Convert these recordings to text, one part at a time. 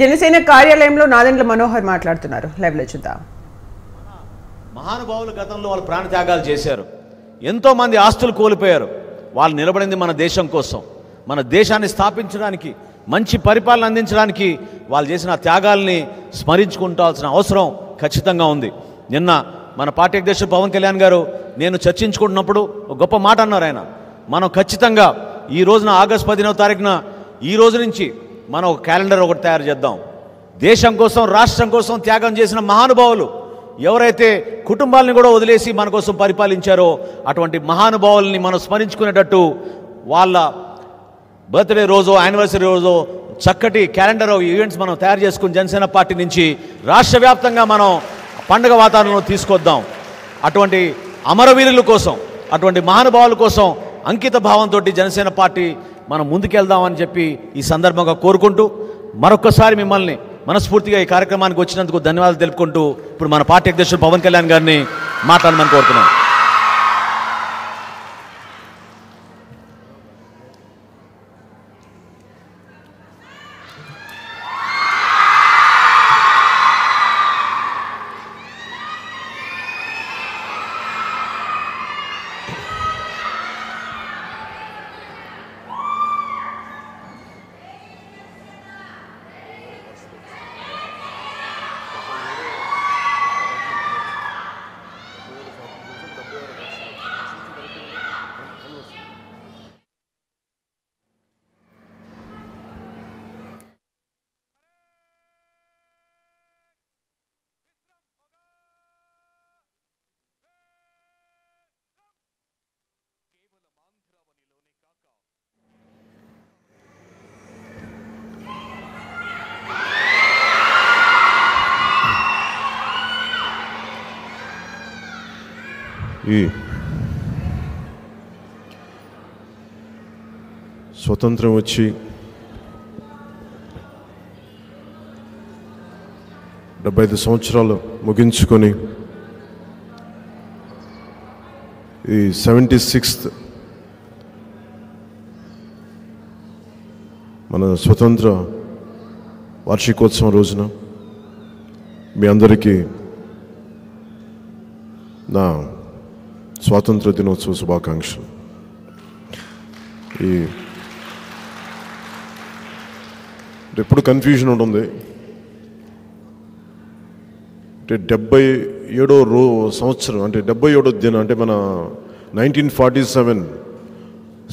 జనసేన కార్యాలయంలో నాదండ్ల మనోహర్ మాట్లాడుతున్నారు. లైవ్ లో చూద్దాం. మహానుభావులు గతంలో వాళ్ళు ప్రాణత్యాగాలు చేశారు, ఎంతో మంది ఆస్తులు కోల్పోయారు. వాళ్ళు నిలబడింది మన దేశం కోసం, మన దేశాన్ని స్థాపించడానికి, మంచి పరిపాలన అందించడానికి వాళ్ళు చేసిన త్యాగాల్ని స్మరించుకుంటాల్సిన అవసరం ఖచ్చితంగా ఉంది. నిన్న మన పార్టీ అధ్యక్షుడు భవన్ కళ్యాణ్ గారు నేను చర్చించుకుంటున్నప్పుడు ఒక గొప్ప మాట అన్నారు. ఆయన మనం ఖచ్చితంగా ఈ రోజున ఆగస్టు 19వ తారీఖున ఈ రోజు నుంచి మనం ఒక క్యాలెండర్ ఒకటి తయారు చేద్దాం. దేశం కోసం, రాష్ట్రం కోసం త్యాగం చేసిన మహానుభావులు ఎవరైతే కుటుంబాలను కూడా వదిలేసి మన కోసం పరిపాలించారో అటువంటి మహానుభావుల్ని మనం స్మరించుకునేటట్టు వాళ్ళ బర్త్డే రోజో యానివర్సరీ రోజో చక్కటి క్యాలెండర్ ఈవెంట్స్ మనం తయారు చేసుకుని జనసేన పార్టీ నుంచి రాష్ట్ర వ్యాప్తంగా మనం పండుగ వాతావరణంలో తీసుకొద్దాం. అటువంటి అమరవీరుల కోసం, అటువంటి మహానుభావుల కోసం అంకిత భావంతో జనసేన పార్టీ మనం ముందుకెళ్దామని చెప్పి ఈ సందర్భంగా కోరుకుంటూ మరొకసారి మిమ్మల్ని మనస్ఫూర్తిగా ఈ కార్యక్రమానికి వచ్చినందుకు ధన్యవాదాలు తెలుపుకుంటూ ఇప్పుడు మన పార్టీ అధ్యక్షుడు భవన్ కళ్యాణ్ గారిని మాట్లాడమని కోరుతున్నాం. ఈ స్వతంత్రం వచ్చి 75 సంవత్సరాలు ముగించుకొని ఈ 76వ మన స్వతంత్ర వార్షికోత్సవం రోజున మీ అందరికీ నా స్వాతంత్ర దినోత్సవ శుభాకాంక్షలు. ఈ ఎప్పుడు కన్ఫ్యూజన్ ఉంటుంది అంటే 77వ సంవత్సరం అంటే 77వ దినం అంటే మన 1947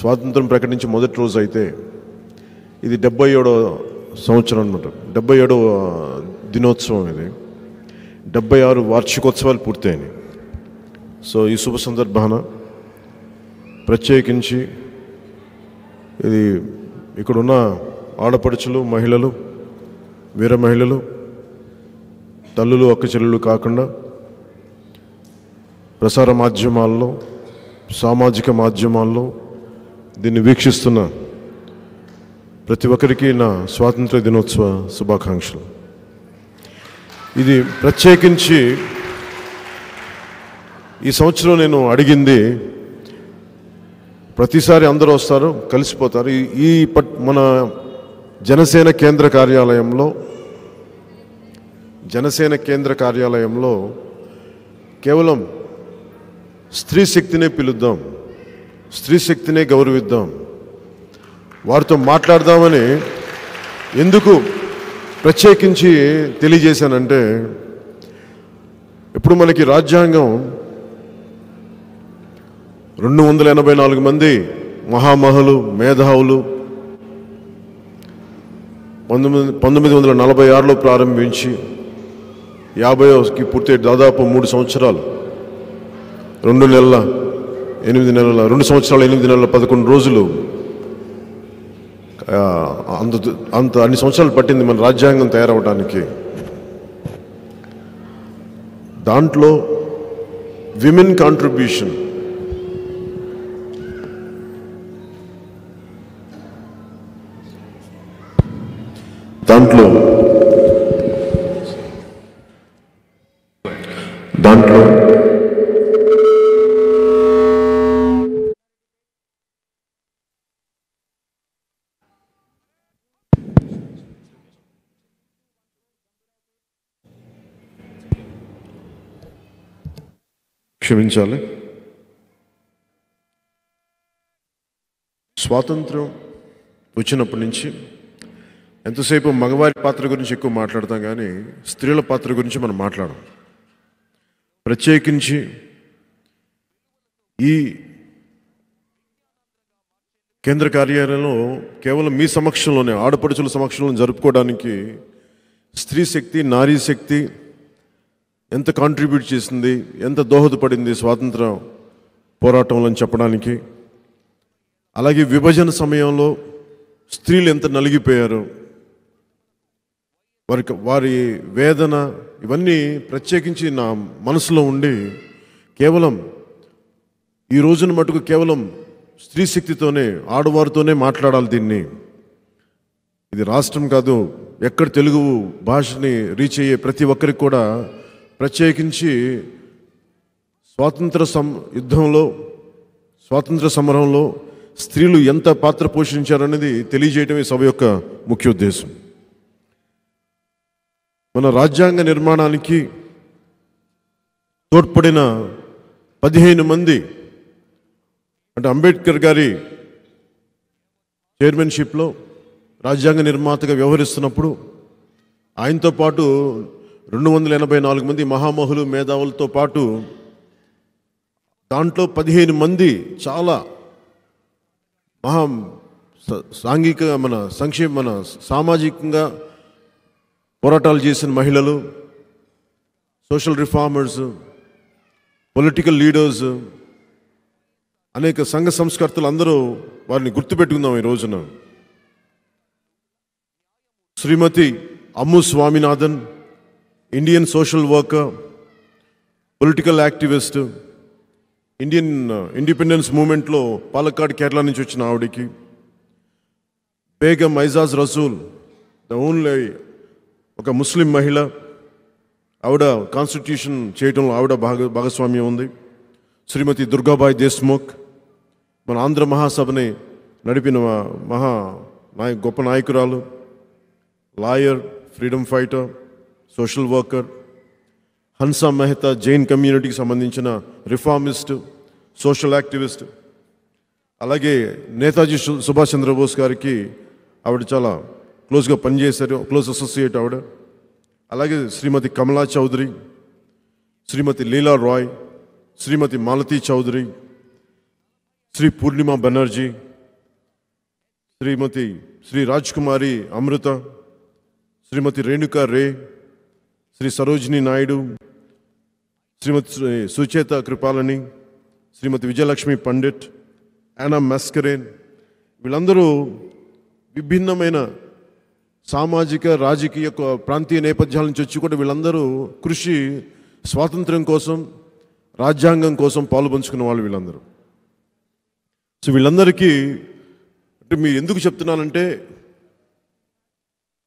స్వాతంత్రం ప్రకటించి మొదటి రోజు అయితే ఇది 77వ సంవత్సరం అనమాట. 77వ దినోత్సవం ఇది. 76 వార్షికోత్సవాలు పూర్తయినాయి. సో ఈ శుభ సందర్భాన ప్రత్యేకించి ఇది ఇక్కడున్న ఆడపడుచులు, మహిళలు, వీర మహిళలు, తల్లులు, అక్కచెల్లెలు కాకుండా ప్రసార మాధ్యమాల్లో, సామాజిక మాధ్యమాల్లో దీన్ని వీక్షిస్తున్న ప్రతి ఒక్కరికి నా స్వాతంత్ర దినోత్సవ శుభాకాంక్షలు. ఇది ప్రత్యేకించి ఈ సంవత్సరం నేను అడిగింది, ప్రతిసారి అందరూ వస్తారు, కలిసిపోతారు. ఈ మన జనసేన కేంద్ర కార్యాలయంలో కేవలం స్త్రీ శక్తినే పిలుద్దాం, స్త్రీ శక్తినే గౌరవిద్దాం, వారితో మాట్లాడదామని ఎందుకు ప్రత్యేకించి తెలియజేశానంటే ఇప్పుడు మనకి రాజ్యాంగం 284 మంది మహామహులు, మేధావులు 1946లో ప్రారంభించి 50కి పూర్తి దాదాపు 3 సంవత్సరాలు 2 నెలల 8 నెలల 2 సంవత్సరాలు 8 నెలల 11 రోజులు అన్ని సంవత్సరాలు పట్టింది మన రాజ్యాంగం తయారవడానికి. దాంట్లో విమెన్ కాంట్రిబ్యూషన్ దాంట్లో క్షమించాలి. స్వాతంత్రం వచ్చినప్పటి నుంచి ఎంతసేపు మగవారి పాత్ర గురించి ఎక్కువ మాట్లాడతాం, కానీ స్త్రీల పాత్ర గురించి మనం మాట్లాడడం, ప్రత్యేకించి ఈ కేంద్ర కార్యాలయంలో కేవలం మీ సమక్షంలోనే, ఆడపడుచుల సమక్షంలో జరుపుకోవడానికి స్త్రీ శక్తి, నారీ శక్తి ఎంత కాంట్రిబ్యూట్ చేసింది, ఎంత దోహదపడింది స్వాతంత్ర పోరాటంలో అని చెప్పడానికి, అలాగే విభజన సమయంలో స్త్రీలు ఎంత నలిగిపోయారు, వారి వేదన, ఇవన్నీ ప్రత్యేకించి నా మనసులో ఉండి, కేవలం ఈ రోజున మటుకు కేవలం స్త్రీ శక్తితోనే, ఆడవారితోనే మాట్లాడాలి దీన్ని. ఇది రాష్ట్రం కాదు, ఎక్కడ తెలుగు భాషని రీచ్ అయ్యే ప్రతి ఒక్కరికి కూడా, ప్రత్యేకించి స్వాతంత్ర యుద్ధంలో, స్వాతంత్ర సమరంలో స్త్రీలు ఎంత పాత్ర పోషించారనేది తెలియజేయడమే సభ యొక్క ముఖ్య ఉద్దేశం. మన రాజ్యాంగ నిర్మాణానికి తోడ్పడిన 15 మంది, అంటే అంబేద్కర్ గారి చైర్మన్షిప్లో రాజ్యాంగ నిర్మాతగా వ్యవహరిస్తున్నప్పుడు ఆయనతో పాటు 284 మంది మహామహులు, మేధావులతో పాటు దాంట్లో 15 మంది చాలా మహా సాంఘిక, మన సామాజికంగా పోరాటాలు చేసిన మహిళలు, సోషల్ రిఫార్మర్స్, పొలిటికల్ లీడర్స్, అనేక సంఘ సంస్కర్తలు, అందరూ వారిని గుర్తుపెట్టుకుందాం ఈ రోజున. Shrimati Ammu Swaminathan, Indian social worker, political activist, Indian independence మూమెంట్లో పాలక్కాడ్, కేరళ నుంచి వచ్చిన ఆవిడికి. బేగం ఐజాజ్ రసూల్, ద ఓన్లీ ఒక ముస్లిం మహిళ, ఆవిడ కాన్స్టిట్యూషన్ చేయడంలో ఆవిడ భాగస్వామ్యం ఉంది. శ్రీమతి దుర్గా బాయి దేశముఖ్, మన ఆంధ్ర మహాసభని నడిపిన గొప్ప నాయకురాలు, lawyer, freedom fighter, social worker. Hansa Mehta, Jain కమ్యూనిటీకి సంబంధించిన రిఫార్మిస్ట్, సోషల్ యాక్టివిస్ట్. అలాగే నేతాజీ సుభాష్ చంద్ర బోస్ గారికి ఆవిడ చాలా క్లోజ్గా పనిచేశారు, క్లోజ్ అసోసియేట్ ఆవిడ. అలాగే శ్రీమతి కమలా చౌధరి, శ్రీమతి లీలా రాయ్, శ్రీమతి మలతీ చౌధరి, శ్రీ పూర్ణిమా బానర్జీ, శ్రీ రాజకుమారి అమృత, శ్రీమతి రేణుకా రే, శ్రీ సరోజిని నాయిడు, శ్రీమతి సుచేతా కృపలానీ, శ్రీమతి విజయలక్ష్మీ పండిట్, అన్నా మాస్కరెన్, వీళ్ళందరూ విభిన్నమైన సామాజిక, రాజకీయ, ప్రాంతీయ నేపథ్యాల నుంచి వచ్చి కూడా వీళ్ళందరూ కృషి స్వాతంత్రం కోసం, రాజ్యాంగం కోసం పాలుపంచుకున్న వాళ్ళు వీళ్ళందరూ. సో వీళ్ళందరికీ అంటే మీరు ఎందుకు చెప్తున్నానంటే,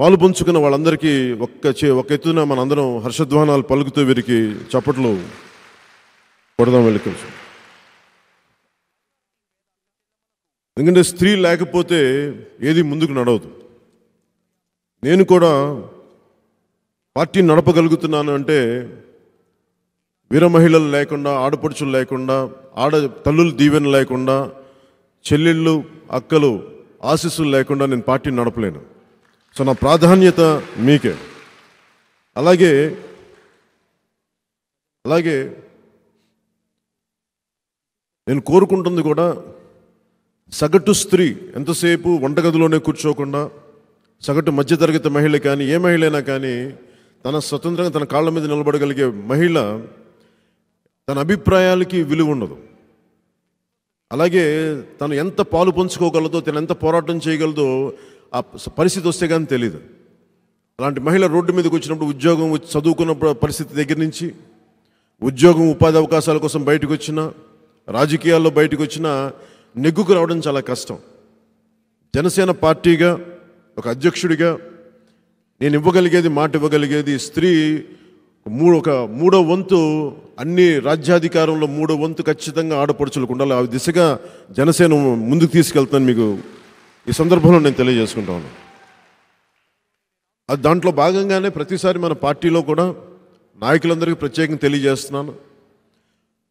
పాలు పంచుకున్న వాళ్ళందరికీ ఒక ఎత్తున మనందరం హర్షధ్వానాలు పలుకుతూ వీరికి చప్పట్లు కొడదాం వెళ్ళి. ఎందుకంటే స్త్రీ లేకపోతే ఏది ముందుకు నడవదు. నేను కూడా పార్టీని నడపగలుగుతున్నాను అంటే వీర మహిళలు లేకుండా, ఆడపడుచులు లేకుండా, తల్లులు దీవెన లేకుండా, చెల్లెళ్ళు, అక్కలు ఆశీస్సులు లేకుండా నేను పార్టీని నడపలేను. సో నా ప్రాధాన్యత మీకే. అలాగే అలాగే నేను కోరుకుంటుంది కూడా, సగటు స్త్రీ ఎంతసేపు వంటగదిలోనే కూర్చోకుండా, సగటు మధ్యతరగతి మహిళ కానీ, ఏ మహిళ అయినా కానీ తన స్వతంత్రంగా తన కాళ్ళ మీద నిలబడగలిగే మహిళ, తన అభిప్రాయాలకి విలువ ఉండదు. అలాగే తను ఎంత పాలు పంచుకోగలదో, తను ఎంత పోరాటం చేయగలదో ఆ పరిస్థితి వస్తే కానీ తెలీదు. అలాంటి మహిళ రోడ్డు మీదకి వచ్చినప్పుడు, ఉద్యోగం చదువుకున్న పరిస్థితి దగ్గర నుంచి, ఉద్యోగం, ఉపాధి అవకాశాల కోసం బయటకు వచ్చిన, రాజకీయాల్లో బయటకు వచ్చినా నెగ్గుకు రావడం చాలా కష్టం. జనసేన పార్టీగా ఒక అధ్యక్షుడిగా నేను ఇవ్వగలిగేది, మాట ఇవ్వగలిగేది, స్త్రీ ఒక మూడో వంతు అన్ని రాజ్యాధికారంలో 3వ వంతు ఖచ్చితంగా ఆడపడుచులకు ఉండాలి. ఆ దిశగా జనసేన ముందుకు తీసుకెళ్తాను మీకు ఈ సందర్భంలో నేను తెలియజేసుకుంటాను. అది దాంట్లో భాగంగానే ప్రతిసారి మన పార్టీలో కూడా నాయకులందరికీ ప్రత్యేకంగా తెలియజేస్తున్నాను,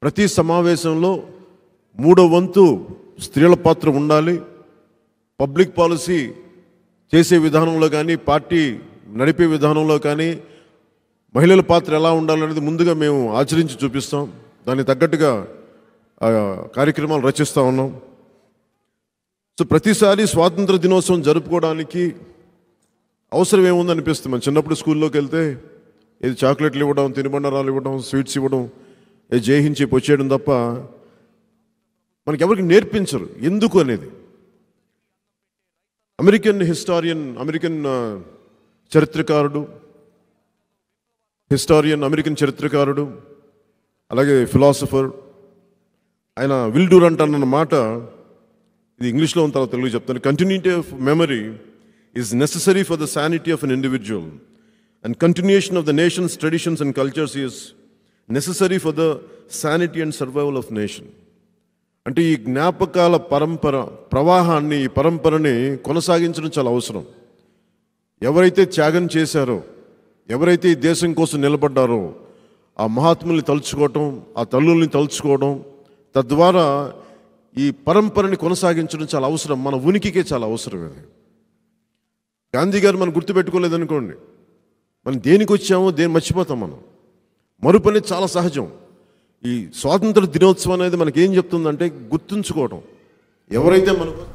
ప్రతి సమావేశంలో 3వ వంతు స్త్రీల పాత్ర ఉండాలి. పబ్లిక్ పాలసీ చేసే విధానంలో కానీ, పార్టీ నడిపే విధానంలో కానీ మహిళల పాత్ర ఎలా ఉండాలనేది ముందుగా మేము ఆచరించి చూపిస్తాం. దానికి తగ్గట్టుగా కార్యక్రమాలు రచిస్తూ ఉన్నాం. సో ప్రతిసారి స్వాతంత్ర దినోత్సవం జరుపుకోవడానికి అవసరం ఏముంది అనిపిస్తుంది. మనం చిన్నప్పుడు స్కూల్లోకి వెళ్తే ఏది చాక్లెట్లు ఇవ్వడం, తినుబండారాలు ఇవ్వడం, స్వీట్స్ ఇవ్వడం, ఏది జైహించి పొచ్చేయడం తప్ప మనకి ఎవరికి నేర్పించరు. ఎందుకు అనేది అమెరికన్ చరిత్రకారుడు అలాగే ఫిలాసఫర్ ఆయన విల్డూర్ అంటానన్న మాట, ఇది ఇంగ్లీష్లో ఉన్న తర్వాత తెలుగు చెప్తాను. Continuity of memory is necessary for the sanity of an individual and continuation of the nation's traditions and cultures is necessary for the sanity and survival of nation. అంటే ఈ జ్ఞాపకాల ప్రవాహాన్ని, ఈ పరంపరని కొనసాగించడం చాలా అవసరం. ఎవరైతే త్యాగం చేశారో, ఎవరైతే ఈ దేశం కోసం నిలబడ్డారో, ఆ మహాత్ముల్ని తలుచుకోవటం, ఆ తల్లుల్ని తలుచుకోవడం, తద్వారా ఈ పరంపరని కొనసాగించడం చాలా అవసరం. మన ఉనికికే చాలా అవసరం అది. గాంధీ గారు మనం గుర్తుపెట్టుకోలేదనుకోండి, మనం దేనికి వచ్చామో దేని మర్చిపోతాం. మనం మరుపు అనేది చాలా సహజం. ఈ స్వాతంత్ర దినోత్సవం అనేది మనకేం చెప్తుందంటే గుర్తుంచుకోవడం. ఎవరైతే మనకు